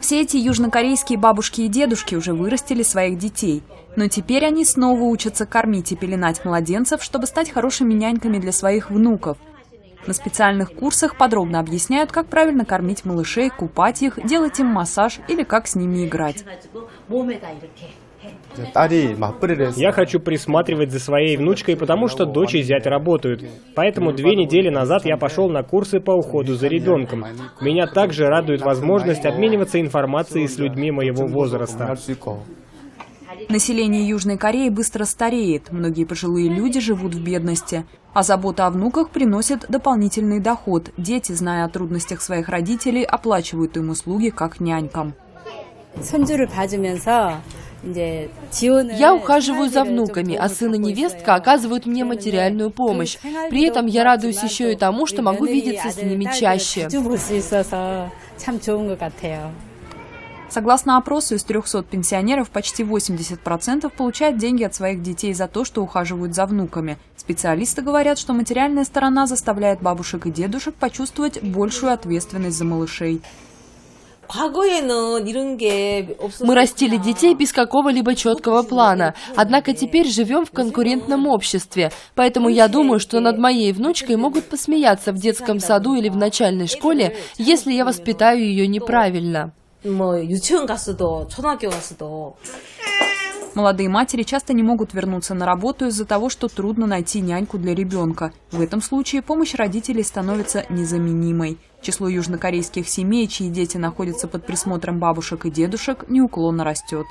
Все эти южнокорейские бабушки и дедушки уже вырастили своих детей. Но теперь они снова учатся кормить и пеленать младенцев, чтобы стать хорошими няньками для своих внуков. На специальных курсах подробно объясняют, как правильно кормить малышей, купать их, делать им массаж или как с ними играть. Я хочу присматривать за своей внучкой, потому что дочь и зять работают. Поэтому 2 недели назад я пошел на курсы по уходу за ребенком. Меня также радует возможность обмениваться информацией с людьми моего возраста. Население Южной Кореи быстро стареет, многие пожилые люди живут в бедности, а забота о внуках приносит дополнительный доход. Дети, зная о трудностях своих родителей, оплачивают им услуги как нянькам. Я ухаживаю за внуками, а сын и невестка оказывают мне материальную помощь. При этом я радуюсь еще и тому, что могу видеться с ними чаще. Согласно опросу, из 300 пенсионеров почти 80% получают деньги от своих детей за то, что ухаживают за внуками. Специалисты говорят, что материальная сторона заставляет бабушек и дедушек почувствовать большую ответственность за малышей. Мы растили детей без какого-либо четкого плана, однако теперь живем в конкурентном обществе, поэтому я думаю, что над моей внучкой могут посмеяться в детском саду или в начальной школе, если я воспитаю ее неправильно. Молодые матери часто не могут вернуться на работу из-за того, что трудно найти няньку для ребенка. В этом случае помощь родителей становится незаменимой. Число южнокорейских семей, чьи дети находятся под присмотром бабушек и дедушек, неуклонно растет.